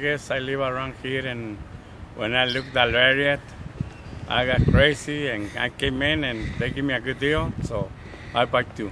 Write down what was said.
Yes, I live around here, and when I looked at Lariat, I got crazy and I came in and they give me a good deal, so I bought two.